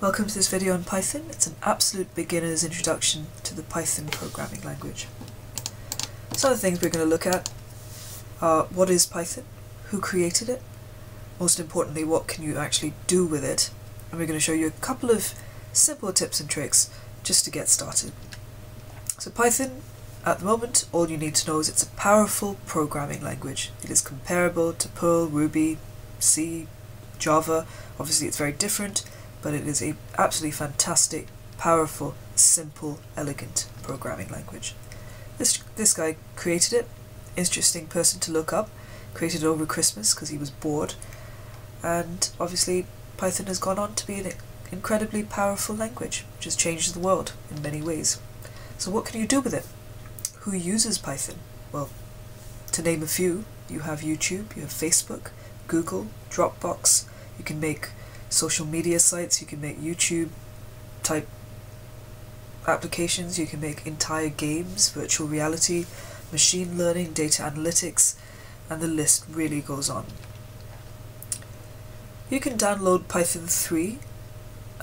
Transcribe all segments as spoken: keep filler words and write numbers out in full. Welcome to this video on Python. It's an absolute beginner's introduction to the Python programming language. Some of the things we're going to look at are what is Python, who created it, most importantly what can you actually do with it, and we're going to show you a couple of simple tips and tricks just to get started. So Python, at the moment, all you need to know is it's a powerful programming language. It is comparable to Perl, Ruby, C, Java. Obviously it's very different, but it is a absolutely fantastic, powerful, simple, elegant programming language. This, this guy created it, interesting person to look up, created it over Christmas because he was bored, and obviously Python has gone on to be an incredibly powerful language, which has changed the world in many ways. So what can you do with it? Who uses Python? Well, to name a few, you have YouTube, you have Facebook, Google, Dropbox, you can make social media sites, you can make YouTube type applications, you can make entire games, virtual reality, machine learning, data analytics, and the list really goes on. You can download Python three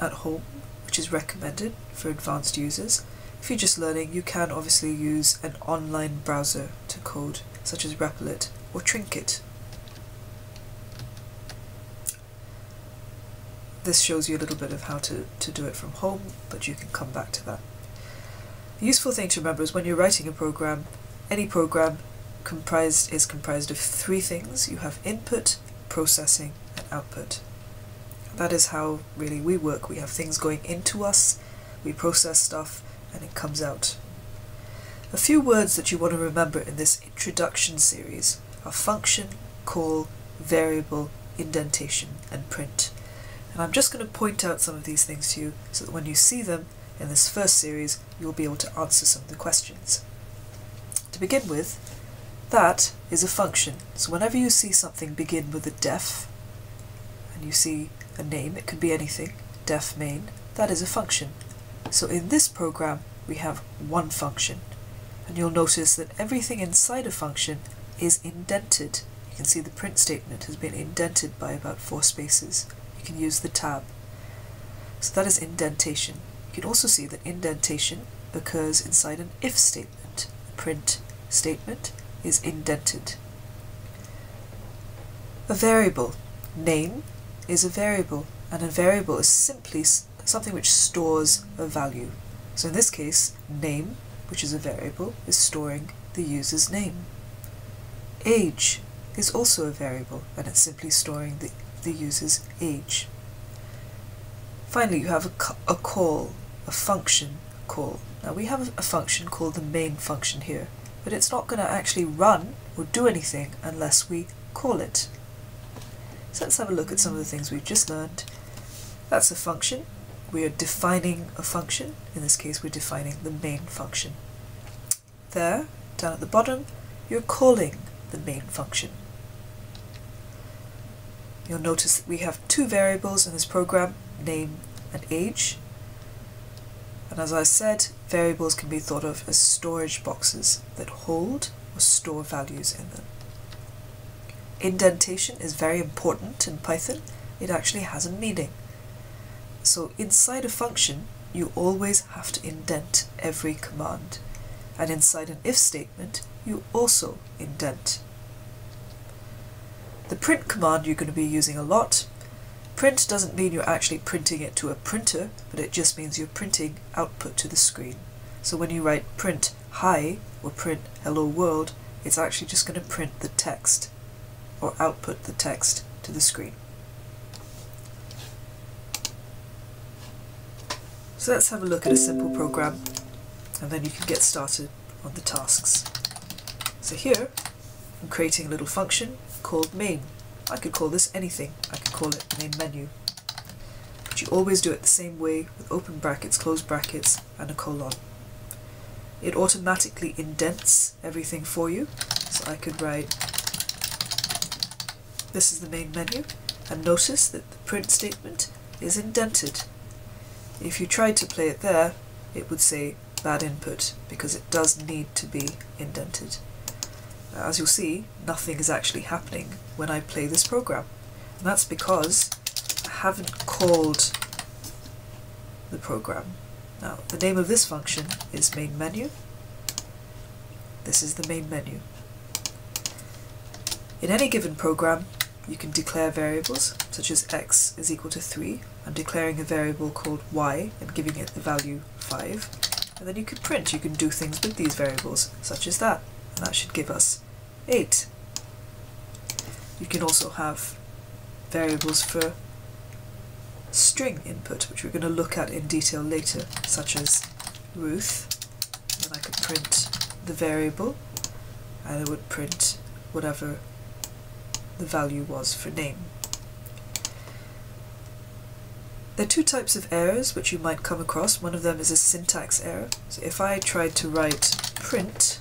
at home, which is recommended for advanced users. If you're just learning, you can obviously use an online browser to code, such as Repl dot it or Trinket. This shows you a little bit of how to, to do it from home, but you can come back to that. The useful thing to remember is when you're writing a program, any program comprised, is comprised of three things. You have input, processing, and output. That is how really we work. We have things going into us, we process stuff, and it comes out. A few words that you want to remember in this introduction series are function, call, variable, indentation, and print. And I'm just going to point out some of these things to you so that when you see them in this first series, you'll be able to answer some of the questions. To begin with, that is a function. So whenever you see something begin with a def, and you see a name, it could be anything, def main, that is a function. So in this program, we have one function. And you'll notice that everything inside a function is indented. You can see the print statement has been indented by about four spaces. Can use the tab. So that is indentation. You can also see that indentation occurs inside an if statement. The print statement is indented. A variable. Name is a variable, and a variable is simply something which stores a value. So in this case, name, which is a variable, is storing the user's name. Age is also a variable, and it's simply storing the the user's age. Finally, you have a, a call, a function call. Now we have a function called the main function here, but it's not going to actually run or do anything unless we call it. So let's have a look at some of the things we've just learned. That's a function. We are defining a function. In this case, we're defining the main function. There, down at the bottom, you're calling the main function. You'll notice that we have two variables in this program, name and age. And as I said, variables can be thought of as storage boxes that hold or store values in them. Indentation is very important in Python. It actually has a meaning. So inside a function, you always have to indent every command. And inside an if statement, you also indent. The print command you're going to be using a lot. Print doesn't mean you're actually printing it to a printer, but it just means you're printing output to the screen. So when you write print hi or print hello world, it's actually just going to print the text or output the text to the screen. So let's have a look at a simple program, and then you can get started on the tasks. So here I'm creating a little function called main. I could call this anything. I could call it main menu. But you always do it the same way with open brackets, closed brackets, and a colon. It automatically indents everything for you. So I could write, this is the main menu, and notice that the print statement is indented. If you tried to play it there, it would say bad input, because it does need to be indented. As you'll see, nothing is actually happening when I play this program. And that's because I haven't called the program. Now, the name of this function is main menu. This is the main menu. In any given program, you can declare variables, such as x is equal to three. I'm declaring a variable called y and giving it the value five. And then you can print, you can do things with these variables, such as that. And that should give us eight. You can also have variables for string input, which we're going to look at in detail later, such as Ruth. And I could print the variable, and it would print whatever the value was for name. There are two types of errors which you might come across. One of them is a syntax error. So if I tried to write print,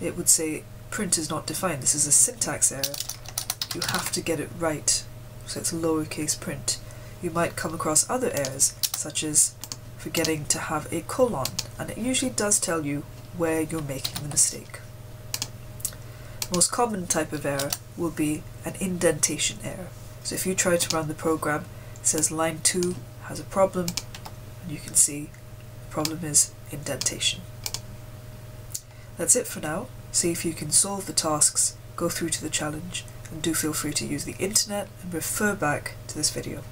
it would say print is not defined. This is a syntax error. You have to get it right. So it's lowercase print. You might come across other errors, such as forgetting to have a colon, and it usually does tell you where you're making the mistake. The most common type of error will be an indentation error. So if you try to run the program, it says line two has a problem, and you can see the problem is indentation. That's it for now. See if you can solve the tasks, go through to the challenge, and do feel free to use the internet and refer back to this video.